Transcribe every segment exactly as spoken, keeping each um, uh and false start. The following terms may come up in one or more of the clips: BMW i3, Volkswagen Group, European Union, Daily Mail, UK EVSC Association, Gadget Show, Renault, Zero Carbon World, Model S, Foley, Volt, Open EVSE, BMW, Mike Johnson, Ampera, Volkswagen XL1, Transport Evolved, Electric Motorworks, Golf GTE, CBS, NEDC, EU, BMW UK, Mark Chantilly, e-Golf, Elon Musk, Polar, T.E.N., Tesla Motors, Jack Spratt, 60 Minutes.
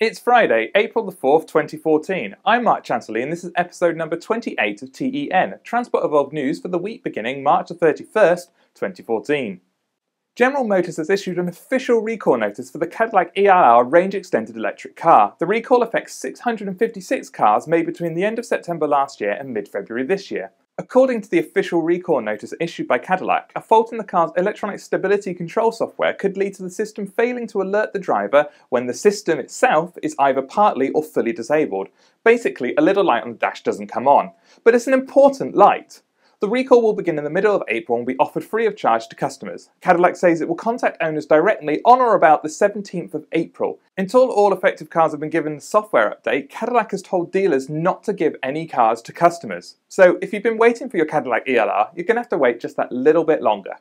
It's Friday, April the fourth, twenty fourteen. I'm Mark Chantilly and this is episode number twenty-eight of T E N, Transport Evolved News for the week beginning March the thirty-first, twenty fourteen. General Motors has issued an official recall notice for the Cadillac E L R range extended electric car. The recall affects six hundred fifty-six cars made between the end of September last year and mid-February this year. According to the official recall notice issued by Cadillac, a fault in the car's electronic stability control software could lead to the system failing to alert the driver when the system itself is either partly or fully disabled. Basically, a little light on the dash doesn't come on, but it's an important light. The recall will begin in the middle of April and will be offered free of charge to customers. Cadillac says it will contact owners directly on or about the seventeenth of April. Until all affected cars have been given the software update, Cadillac has told dealers not to give any cars to customers. So if you've been waiting for your Cadillac E L R, you're going to have to wait just that little bit longer.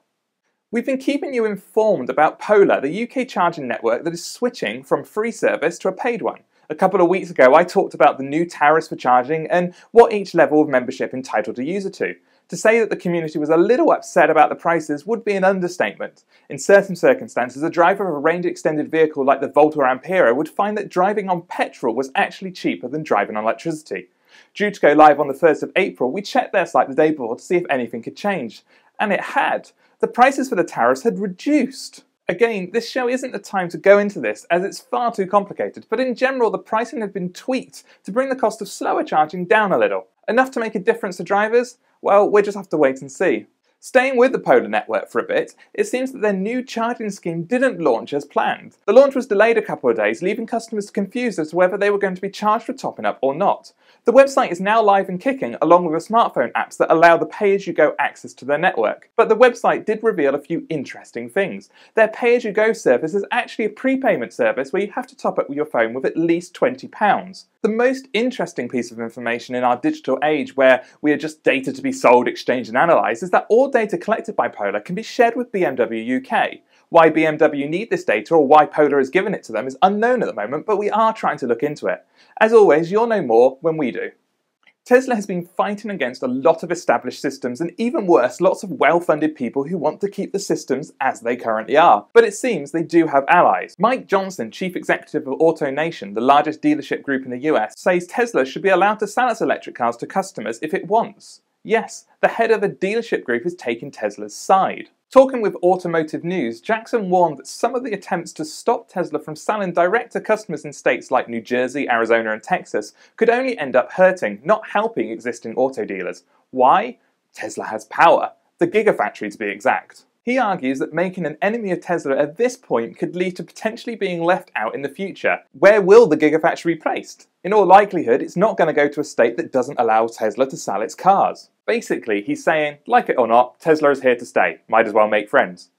We've been keeping you informed about Polar, the U K charging network that is switching from free service to a paid one. A couple of weeks ago, I talked about the new tariffs for charging and what each level of membership entitled a user to. To say that the community was a little upset about the prices would be an understatement. In certain circumstances, a driver of a range extended vehicle like the Volt or Ampera would find that driving on petrol was actually cheaper than driving on electricity. Due to go live on the first of April, we checked their site the day before to see if anything had changed. And it had. The prices for the tariffs had reduced. Again, this show isn't the time to go into this, as it's far too complicated, but in general the pricing had been tweaked to bring the cost of slower charging down a little. Enough to make a difference to drivers? Well, we'll just have to wait and see. Staying with the Polar network for a bit, it seems that their new charging scheme didn't launch as planned. The launch was delayed a couple of days, leaving customers confused as to whether they were going to be charged for topping up or not. The website is now live and kicking, along with the smartphone apps that allow the pay-as-you-go access to their network. But the website did reveal a few interesting things. Their pay-as-you-go service is actually a prepayment service where you have to top up with your phone with at least twenty pounds. The most interesting piece of information in our digital age, where we are just data to be sold, exchanged and analysed, is that all data collected by Polar can be shared with B M W U K. Why B M W need this data or why Polar has given it to them is unknown at the moment, but we are trying to look into it. As always, you'll know more when we do. Tesla has been fighting against a lot of established systems and even worse, lots of well-funded people who want to keep the systems as they currently are. But it seems they do have allies. Mike Johnson, chief executive of AutoNation, the largest dealership group in the U S, says Tesla should be allowed to sell its electric cars to customers if it wants. Yes, the head of a dealership group is taking Tesla's side. Talking with Automotive News, Jackson warned that some of the attempts to stop Tesla from selling direct to customers in states like New Jersey, Arizona and Texas could only end up hurting, not helping existing auto dealers. Why? Tesla has power. The Gigafactory to be exact. He argues that making an enemy of Tesla at this point could lead to potentially being left out in the future. Where will the Gigafactory be placed? In all likelihood, it's not going to go to a state that doesn't allow Tesla to sell its cars. Basically, he's saying, like it or not, Tesla is here to stay. Might as well make friends.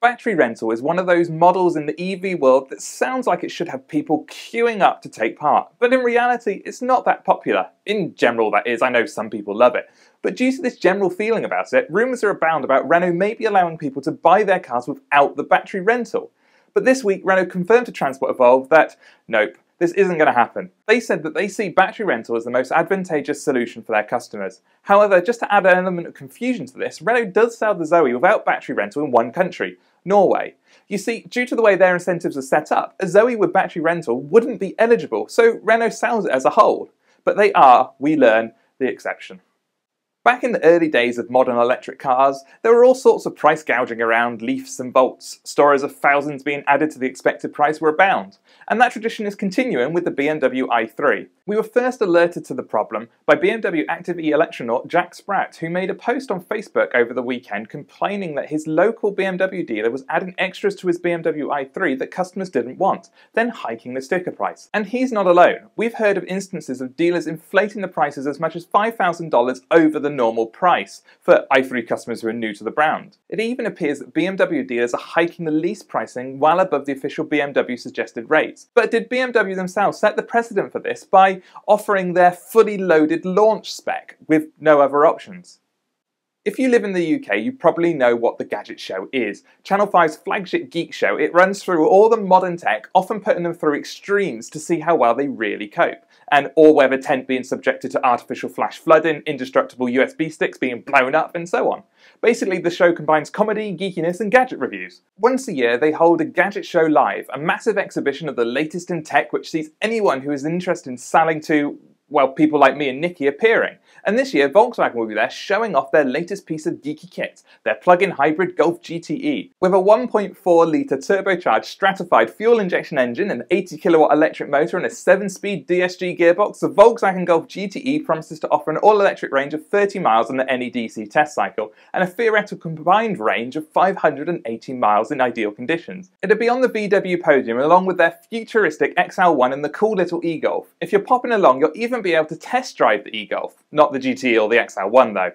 Battery rental is one of those models in the E V world that sounds like it should have people queuing up to take part, but in reality it's not that popular. In general that is, I know some people love it. But due to this general feeling about it, rumours are abound about Renault maybe allowing people to buy their cars without the battery rental. But this week Renault confirmed to Transport Evolved that, nope, this isn't going to happen. They said that they see battery rental as the most advantageous solution for their customers. However, just to add an element of confusion to this, Renault does sell the Zoe without battery rental in one country, Norway. You see, due to the way their incentives are set up, a Zoe with battery rental wouldn't be eligible, so Renault sells it as a whole. But they are, we learn, the exception. Back in the early days of modern electric cars, there were all sorts of price gouging around Leafs and Volts. Stories of thousands being added to the expected price were abound, and that tradition is continuing with the B M W i three. We were first alerted to the problem by B M W Active E electronaut Jack Spratt, who made a post on Facebook over the weekend complaining that his local B M W dealer was adding extras to his B M W i three that customers didn't want, then hiking the sticker price. And he's not alone. We've heard of instances of dealers inflating the prices as much as five thousand dollars over the normal price for i three customers who are new to the brand. It even appears that B M W dealers are hiking the lease pricing well above the official B M W suggested rates. But did B M W themselves set the precedent for this by offering their fully loaded launch spec with no other options? If you live in the U K, you probably know what the Gadget Show is. Channel five's flagship geek show. It runs through all the modern tech, often putting them through extremes to see how well they really cope. An all-weather tent being subjected to artificial flash flooding, indestructible U S B sticks being blown up, and so on. Basically, the show combines comedy, geekiness, and gadget reviews. Once a year, they hold a Gadget Show Live, a massive exhibition of the latest in tech which sees anyone who is interested in selling to, well, people like me and Nikki appearing. And this year, Volkswagen will be there showing off their latest piece of geeky kit, their plug-in hybrid Golf G T E. With a one point four litre turbocharged stratified fuel injection engine, an eighty kilowatt electric motor and a seven speed D S G gearbox, the Volkswagen Golf G T E promises to offer an all-electric range of thirty miles on the N E D C test cycle, and a theoretical combined range of five hundred eighty miles in ideal conditions. It'll be on the V W podium along with their futuristic X L one and the cool little e-Golf. If you're popping along, you'll even be able to test drive the e-Golf, not the G T E or the X L one though.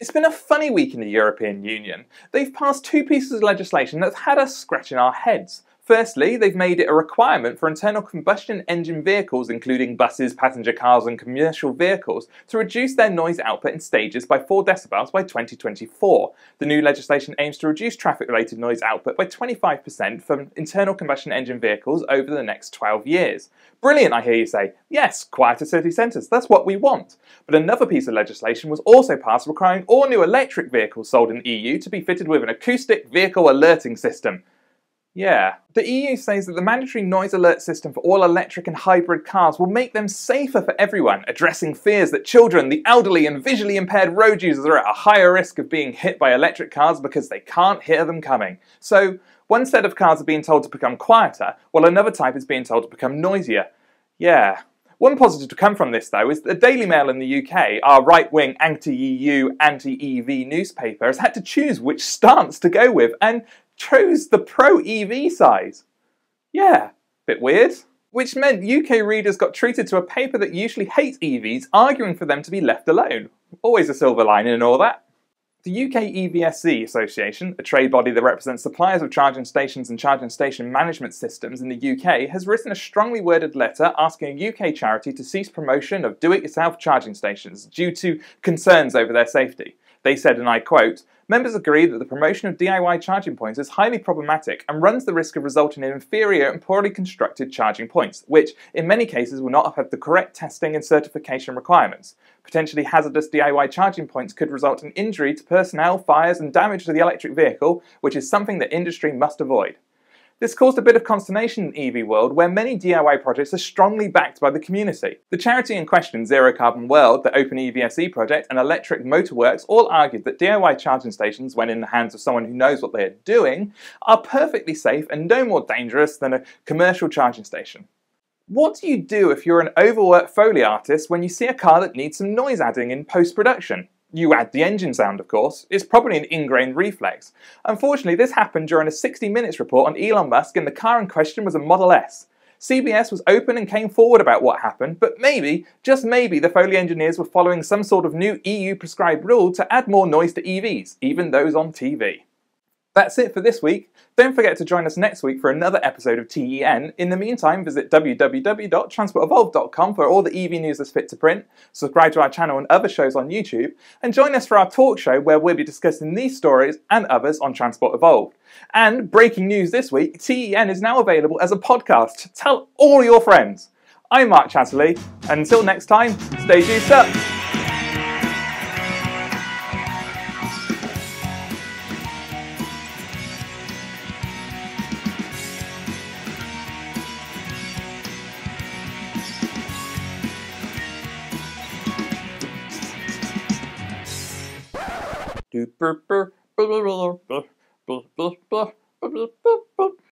It's been a funny week in the European Union. They've passed two pieces of legislation that's had us scratching our heads. Firstly, they've made it a requirement for internal combustion engine vehicles, including buses, passenger cars and commercial vehicles, to reduce their noise output in stages by four decibels by twenty twenty-four. The new legislation aims to reduce traffic-related noise output by twenty-five percent from internal combustion engine vehicles over the next twelve years. Brilliant, I hear you say. Yes, quieter city centres, that's what we want. But another piece of legislation was also passed requiring all new electric vehicles sold in the E U to be fitted with an acoustic vehicle alerting system. Yeah. The E U says that the mandatory noise alert system for all electric and hybrid cars will make them safer for everyone, addressing fears that children, the elderly and visually impaired road users are at a higher risk of being hit by electric cars because they can't hear them coming. So, one set of cars are being told to become quieter, while another type is being told to become noisier. Yeah. One positive to come from this, though, is that the Daily Mail in the U K, our right-wing anti-E U, anti-E V newspaper, has had to choose which stance to go with, and chose the pro-E V side. Yeah, bit weird. Which meant U K readers got treated to a paper that usually hates E Vs, arguing for them to be left alone. Always a silver lining in all that. The U K E V S C Association, a trade body that represents suppliers of charging stations and charging station management systems in the U K, has written a strongly worded letter asking a U K charity to cease promotion of do-it-yourself charging stations due to concerns over their safety. They said, and I quote, "Members agree that the promotion of D I Y charging points is highly problematic and runs the risk of resulting in inferior and poorly constructed charging points, which, in many cases, will not have the correct testing and certification requirements. Potentially hazardous D I Y charging points could result in injury to personnel, fires, and damage to the electric vehicle, which is something that industry must avoid." This caused a bit of consternation in the E V world, where many D I Y projects are strongly backed by the community. The charity in question, Zero Carbon World, the Open E V S E project, and Electric Motorworks all argued that D I Y charging stations, when in the hands of someone who knows what they are doing, are perfectly safe and no more dangerous than a commercial charging station. What do you do if you're an overworked Foley artist when you see a car that needs some noise adding in post-production? You add the engine sound, of course. It's probably an ingrained reflex. Unfortunately, this happened during a sixty minutes report on Elon Musk, and the car in question was a Model S. C B S was open and came forward about what happened, but maybe, just maybe, the Foley engineers were following some sort of new E U-prescribed rule to add more noise to E Vs, even those on T V. That's it for this week. Don't forget to join us next week for another episode of T E N. In the meantime, visit w w w dot transport evolve dot com for all the E V news that's fit to print, subscribe to our channel and other shows on YouTube, and join us for our talk show where we'll be discussing these stories and others on Transport Evolved. And breaking news this week, T E N is now available as a podcast. Tell all your friends. I'm Mark Chantilly, and until next time, stay juiced up. Burp, burp, burp, burp, burp, burp, burp, burp, burp, burp, burp, burp.